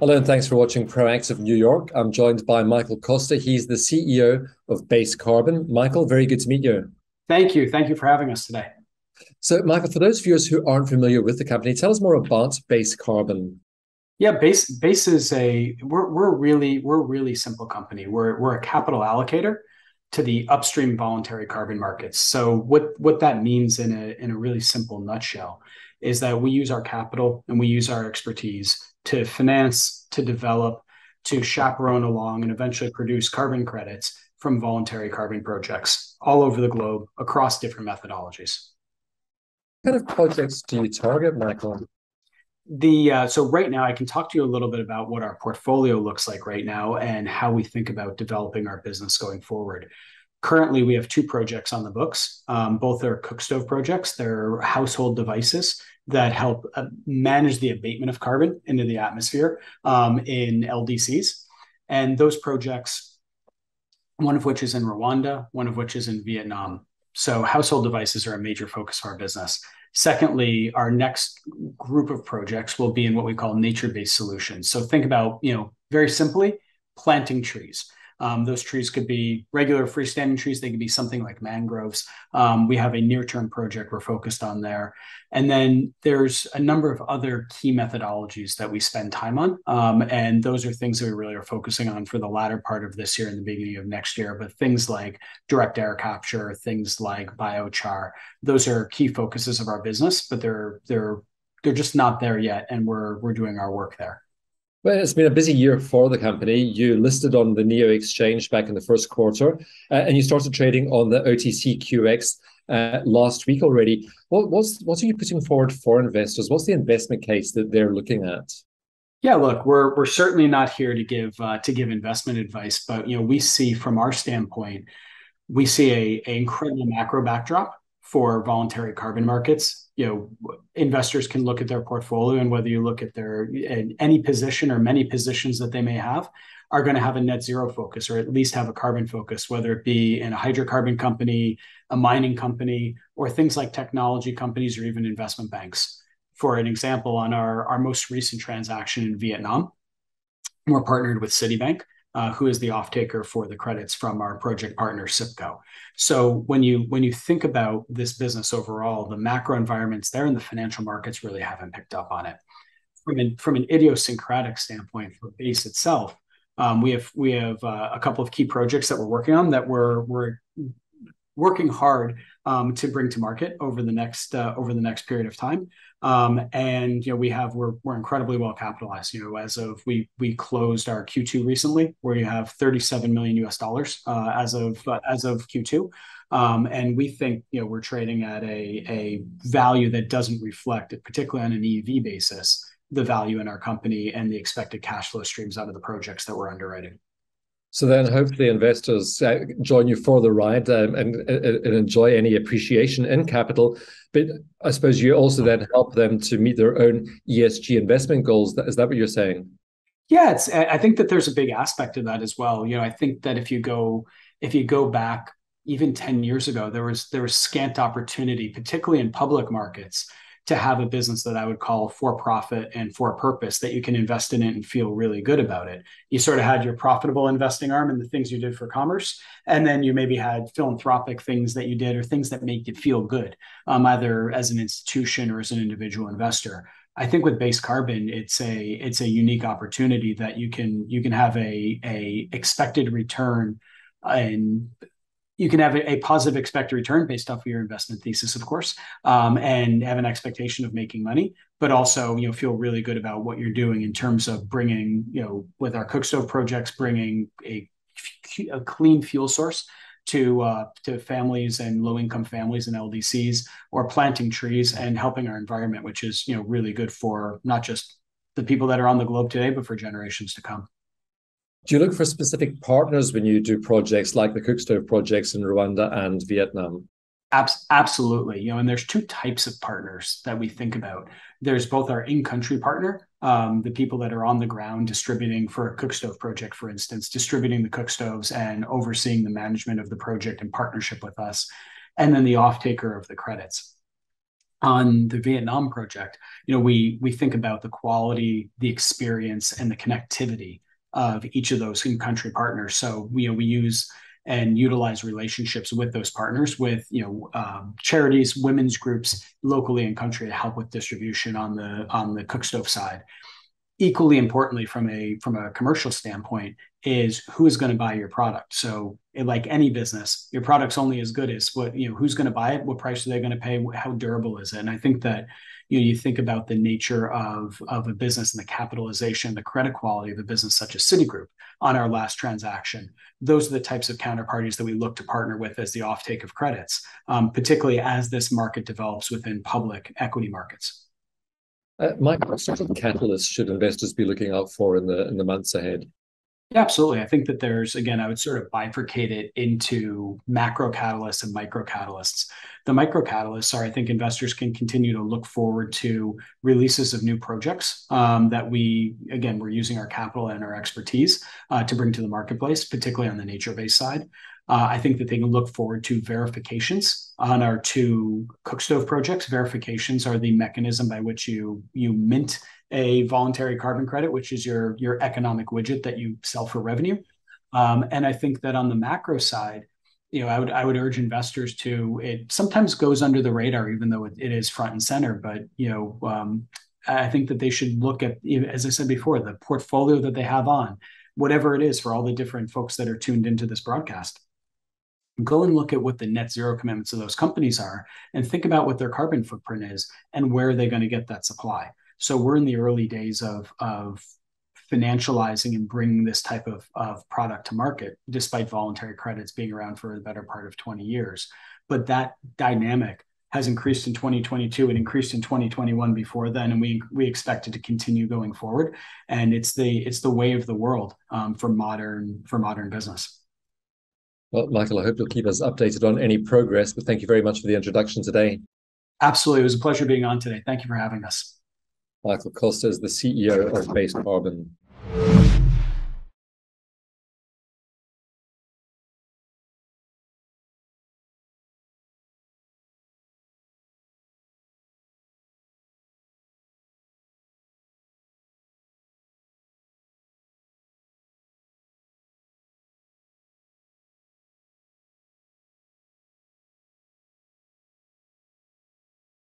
Hello and thanks for watching Proactive New York. I'm joined by Michael Costa. He's the CEO of Base Carbon. Michael, very good to meet you. Thank you. Thank you for having us today. So Michael, for those viewers who aren't familiar with the company, tell us more about Base Carbon. Yeah, Base is a, we're a really simple company. We're a capital allocator to the upstream voluntary carbon markets. So what that means in a really simple nutshell is that we use our capital and we use our expertise to finance, to develop, to chaperone along and eventually produce carbon credits from voluntary carbon projects all over the globe across different methodologies. What kind of projects do you target, Michael? So right now I can talk to you a little bit about what our portfolio looks like right now and how we think about developing our business going forward. Currently, we have two projects on the books. Both are cook stove projects. They're household devices that help manage the abatement of carbon into the atmosphere in LDCs. And those projects, one of which is in Rwanda, one of which is in Vietnam. So household devices are a major focus of our business. Secondly, our next group of projects will be in what we call nature-based solutions. So think about, very simply, planting trees. Those trees could be regular freestanding trees. They could be something like mangroves. We have a near-term project we're focused on there. And then there's a number of other key methodologies that we spend time on. And those are things that we really are focusing on for the latter part of this year and the beginning of next year. But things like direct air capture, things like biochar, those are key focuses of our business, but they're just not there yet. And we're doing our work there. Well, it's been a busy year for the company. You listed on the NEO Exchange back in the first quarter, and you started trading on the OTCQX last week already. What are you putting forward for investors? What's the investment case that they're looking at? Yeah, look, we're certainly not here to give investment advice, but we see from our standpoint, we see an incredible macro backdrop for voluntary carbon markets. Investors can look at their portfolio, and whether you look at any position or many positions that they may have are going to have a net zero focus, or at least have a carbon focus, whether it be in a hydrocarbon company, a mining company, or things like technology companies, or even investment banks. For an example, on our most recent transaction in Vietnam, we're partnered with Citibank, who is the off-taker for the credits from our project partner, SIPCO. So when you think about this business overall, the macro environments there and the financial markets really haven't picked up on it. From an idiosyncratic standpoint for Base itself, we have a couple of key projects that we're working on that we're working hard to bring to market over the next period of time, and we're incredibly well capitalized. As of we closed our Q2 recently, where you have $37 million US dollars as of Q2, and we think we're trading at a value that doesn't reflect, particularly on an EV basis, the value in our company and the expected cash flow streams out of the projects that we're underwriting. So then hopefully investors join you for the ride and enjoy any appreciation in capital. But I suppose you also then help them to meet their own ESG investment goals. Is that what you're saying? Yeah, I think that there's a big aspect of that as well. I think that if you go back even 10 years ago, there was scant opportunity, particularly in public markets, to have a business that I would call for profit and for purpose, that you can invest in it and feel really good about it. You sort of had your profitable investing arm and the things you did for commerce, and then you maybe had philanthropic things that you did, or things that make you feel good, either as an institution or as an individual investor. I think with Base Carbon, it's a unique opportunity that you can have a expected return, and you can have a positive expected return based off of your investment thesis, of course, and have an expectation of making money, but also feel really good about what you're doing in terms of bringing, with our cook stove projects, bringing a clean fuel source to families and low-income families and LDCs, or planting trees and helping our environment, which is really good for not just the people that are on the globe today, but for generations to come. Do you look for specific partners when you do projects like the cook stove projects in Rwanda and Vietnam? Absolutely. And there's two types of partners that we think about. There's both our in-country partner, the people that are on the ground distributing for a cook stove project, for instance, distributing the cook stoves and overseeing the management of the project in partnership with us, and then the off-taker of the credits. on the Vietnam project, you know, we think about the quality, the experience, and the connectivity of each of those in-country partners. So we use and utilize relationships with those partners, with charities, women's groups locally in country to help with distribution on the cook stove side. Equally importantly, from a commercial standpoint, is who is going to buy your product. So, like any business, your product's only as good as what who's going to buy it, what price are they going to pay, how durable is it? And I think that you think about the nature of a business and the capitalization, the credit quality of a business such as Citigroup on our last transaction. Those are the types of counterparties that we look to partner with as the offtake of credits, particularly as this market develops within public equity markets. Michael, what sort of catalysts should investors be looking out for in the months ahead? Yeah, absolutely. I think that there's, again, I would sort of bifurcate it into macro catalysts and micro catalysts. The micro catalysts are, I think investors can continue to look forward to releases of new projects that we're using our capital and our expertise to bring to the marketplace, particularly on the nature-based side. I think that they can look forward to verifications on our two cook stove projects. Verifications are the mechanism by which you mint a voluntary carbon credit, which is your economic widget that you sell for revenue. And I think that on the macro side, I would urge investors to, it sometimes goes under the radar, even though it is front and center, but I think that they should look at, as I said before, the portfolio that they have on, whatever it is for all the different folks that are tuned into this broadcast. Go and look at what the net zero commitments of those companies are and think about what their carbon footprint is and where are they going to get that supply. So we're in the early days of financializing and bringing this type of product to market, despite voluntary credits being around for the better part of 20 years. But that dynamic has increased in 2022 and increased in 2021 before then, and we expect it to continue going forward. And it's the way of the world for modern business. Well, Michael, I hope you'll keep us updated on any progress, but thank you very much for the introduction today. Absolutely. It was a pleasure being on today. Thank you for having us. Michael Costa is the CEO of Base Carbon.